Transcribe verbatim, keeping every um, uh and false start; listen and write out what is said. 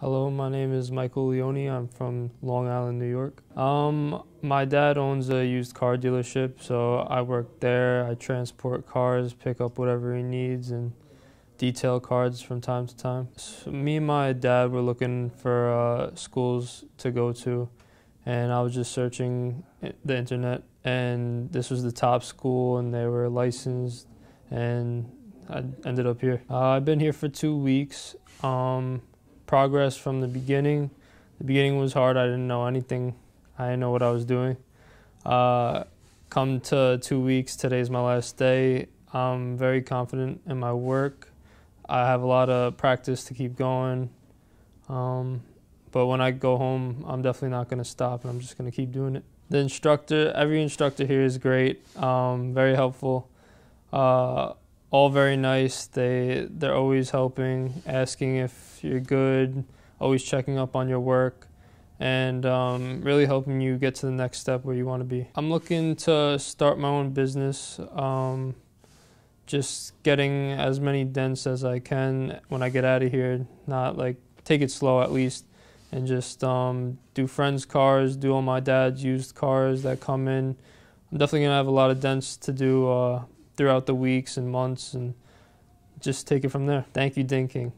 Hello, my name is Michael Leone. I'm from Long Island, New York. Um, my dad owns a used car dealership, so I work there. I transport cars, pick up whatever he needs, and detail cards from time to time. So me and my dad were looking for uh, schools to go to, and I was just searching the internet, and this was the top school, and they were licensed, and I ended up here. Uh, I've been here for two weeks. Um, Progress from the beginning. The beginning was hard. I didn't know anything. I didn't know what I was doing. Uh, come to two weeks, today's my last day. I'm very confident in my work. I have a lot of practice to keep going. Um, but when I go home, I'm definitely not gonna stop, and I'm just gonna keep doing it. The instructor, every instructor here is great, um, very helpful. Uh, All very nice. They, they're always helping, asking if you're good, always checking up on your work, and um, really helping you get to the next step where you want to be. I'm looking to start my own business, um, just getting as many dents as I can when I get out of here, not like, take it slow at least, and just um, do friends' cars, do all my dad's used cars that come in. I'm definitely going to have a lot of dents to do uh, throughout the weeks and months, and just take it from there. Thank you, Ding King.